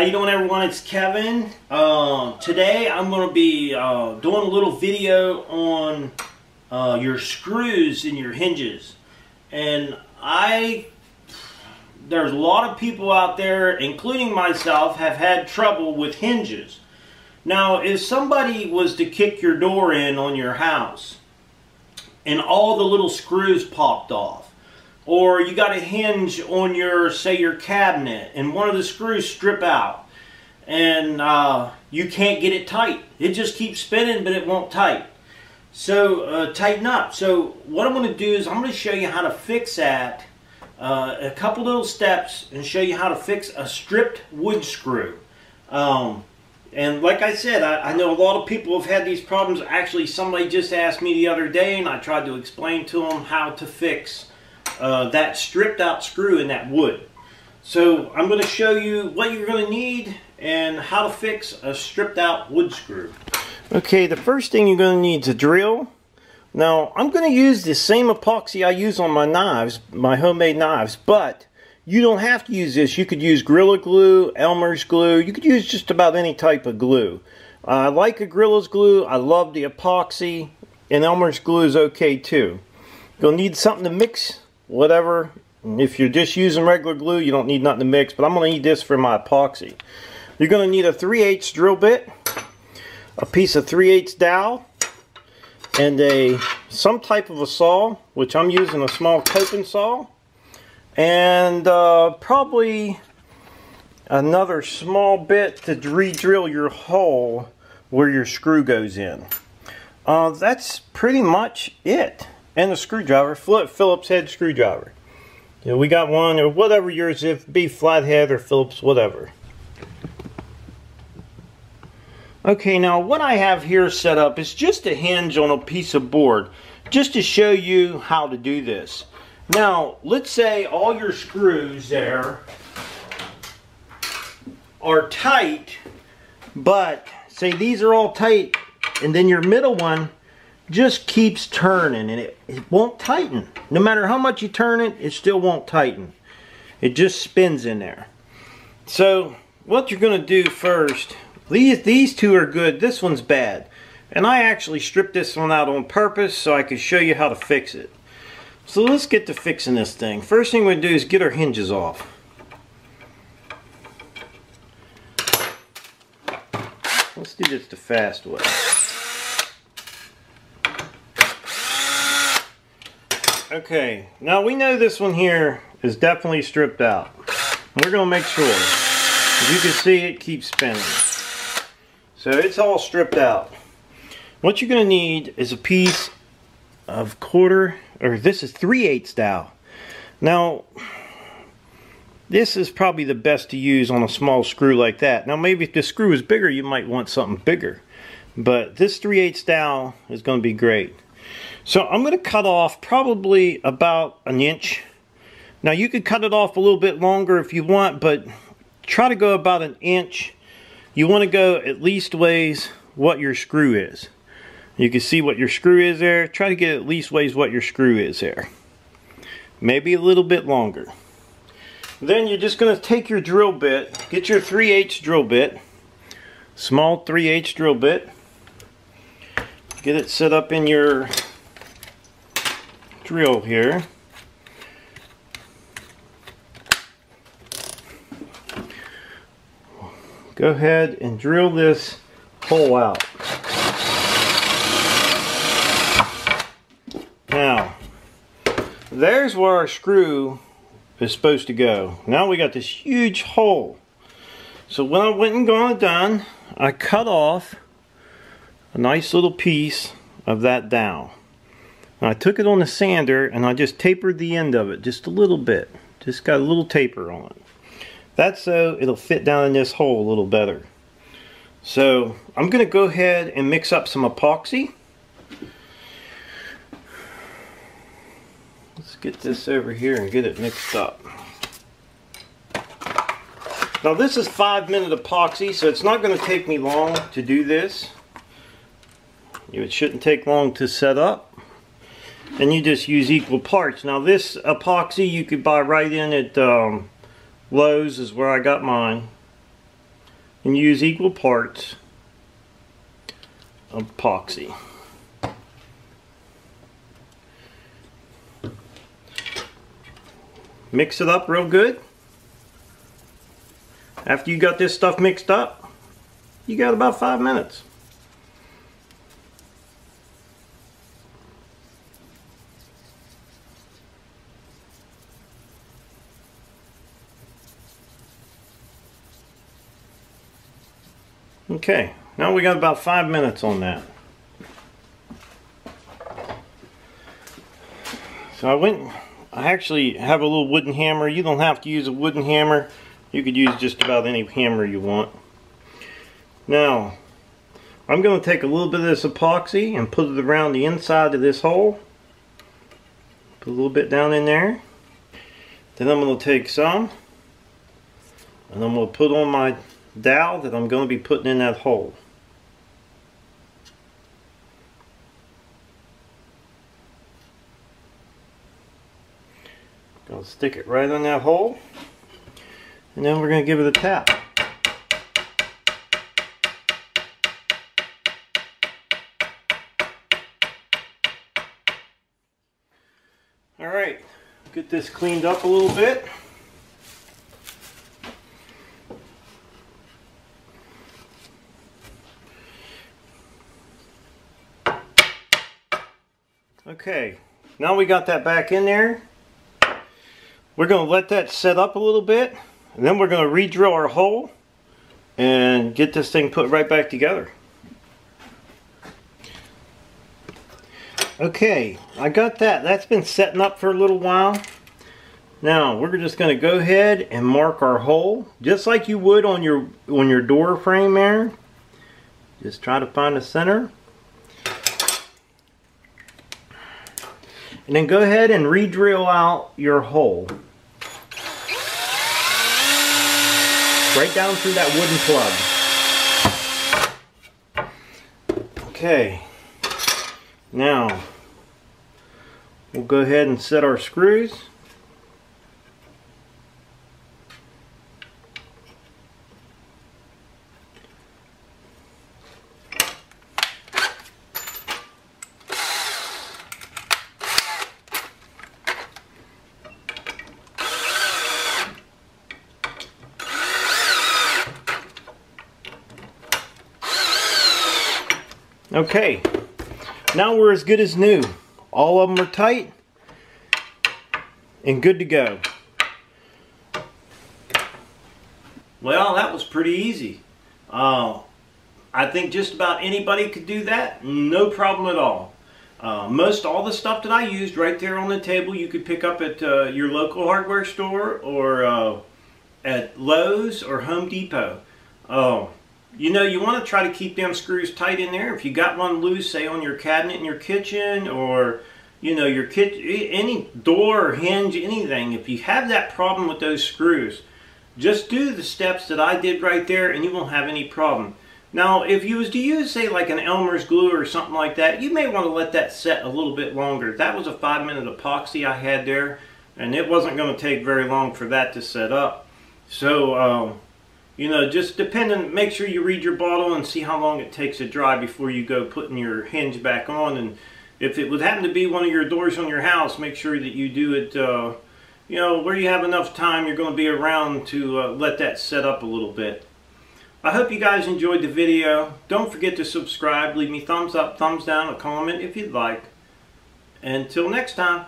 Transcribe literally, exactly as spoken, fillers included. How you doing, everyone? It's Kevin. Uh, today I'm going to be uh, doing a little video on uh, your screws and your hinges. And I, there's a lot of people out there, including myself, have had trouble with hinges. Now, if somebody was to kick your door in on your house, and all the little screws popped off, or you got a hinge on your, say, your cabinet, and one of the screws strip out, and uh, you can't get it tight. It just keeps spinning, but it won't tight. So uh, tighten up. So what I'm going to do is I'm going to show you how to fix that. Uh, a couple little steps, and show you how to fix a stripped wood screw. Um, And like I said, I, I know a lot of people have had these problems. Actually, somebody just asked me the other day, and I tried to explain to them how to fix uh, that stripped out screw in that wood. So I'm going to show you what you're going to need and how to fix a stripped out wood screw. Okay, the first thing you're going to need is a drill. Now, I'm going to use the same epoxy I use on my knives, my homemade knives, but you don't have to use this. You could use Gorilla glue, Elmer's glue. You could use just about any type of glue. Uh, I like a Gorilla's glue. I love the epoxy, and Elmer's glue is okay too. You'll need something to mix whatever. If you're just using regular glue, you don't need nothing to mix, but I'm going to need this for my epoxy. You're going to need a three eighths drill bit, a piece of three eighths dowel, and a some type of a saw, which I'm using a small coping saw. And uh, probably another small bit to re-drill your hole where your screw goes in. Uh, that's pretty much it. And a screwdriver, Phillips head screwdriver. You know, we got one, or whatever yours is, be flathead or Phillips, whatever. Okay, now what I have here set up is just a hinge on a piece of board, just to show you how to do this. Now, let's say all your screws there are tight, but say these are all tight, and then your middle one just keeps turning, and it, it won't tighten. No matter how much you turn it, it still won't tighten. It just spins in there. So, what you're going to do first, these, these two are good, this one's bad. And I actually stripped this one out on purpose so I could show you how to fix it. So let's get to fixing this thing. First thing we're going to do is get our hinges off. Let's do this the fast way. Okay, now we know this one here is definitely stripped out. We're going to make sure. As you can see, it keeps spinning. So it's all stripped out. What you're going to need is a piece of quarter, or this is three eighths dowel. Now, this is probably the best to use on a small screw like that. Now, maybe if the screw is bigger, you might want something bigger. But this three eighths dowel is going to be great. So I'm going to cut off probably about an inch. Now, you could cut it off a little bit longer if you want, but try to go about an inch. You want to go at least ways what your screw is. You can see what your screw is there. Try to get at least ways what your screw is there. Maybe a little bit longer. Then you're just going to take your drill bit. Get your three eighths drill bit. Small three eighths drill bit. Get it set up in your drill here. Go ahead and drill this hole out. Now, there's where our screw is supposed to go. Now we got this huge hole. So what I went and gone and done, I cut off a nice little piece of that dowel. And I took it on the sander and I just tapered the end of it just a little bit. Just got a little taper on it. That's so it'll fit down in this hole a little better. So I'm going to go ahead and mix up some epoxy. Let's get this over here and get it mixed up. Now this is five minute epoxy, so it's not going to take me long to do this. It shouldn't take long to set up. And you just use equal parts. Now this epoxy you could buy right in at um, Lowe's is where I got mine. and use equal parts of epoxy. Mix it up real good. After you got this stuff mixed up, you got about five minutes. Okay, now we got about five minutes on that. So I went, I actually have a little wooden hammer. You don't have to use a wooden hammer. You could use just about any hammer you want. Now, I'm going to take a little bit of this epoxy and put it around the inside of this hole. Put a little bit down in there. Then I'm going to take some, and I'm going to put on my dowel that I'm going to be putting in that hole. Gonna stick it right on that hole, and then we're going to give it a tap. Alright, get this cleaned up a little bit. Okay, now we got that back in there. We're going to let that set up a little bit, and then we're going to re-drill our hole and get this thing put right back together. Okay, I got that. That's been setting up for a little while. Now we're just going to go ahead and mark our hole just like you would on your on your door frame there. Just try to find the center. And then go ahead and re-drill out your hole. Right down through that wooden plug. Okay. Now, we'll go ahead and set our screws. Okay, now we're as good as new. All of them are tight and good to go. Well, that was pretty easy. Uh, I think just about anybody could do that, no problem at all. Uh, most all the stuff that I used right there on the table you could pick up at uh, your local hardware store or uh, at Lowe's or Home Depot. Uh, You know, you want to try to keep them screws tight in there. If you got one loose, say on your cabinet in your kitchen, or you know, your kitchen, any door, hinge, anything, if you have that problem with those screws, just do the steps that I did right there and you won't have any problem. Now, if you was to use, say, like an Elmer's glue or something like that, you may want to let that set a little bit longer. That was a five-minute epoxy I had there, and it wasn't going to take very long for that to set up. So, um... you know, just depending, make sure you read your bottle and see how long it takes to dry before you go putting your hinge back on. And if it would happen to be one of your doors on your house, make sure that you do it, uh, you know, where you have enough time. You're going to be around to uh, let that set up a little bit. I hope you guys enjoyed the video. Don't forget to subscribe. Leave me thumbs up, thumbs down, a comment if you'd like. Until next time.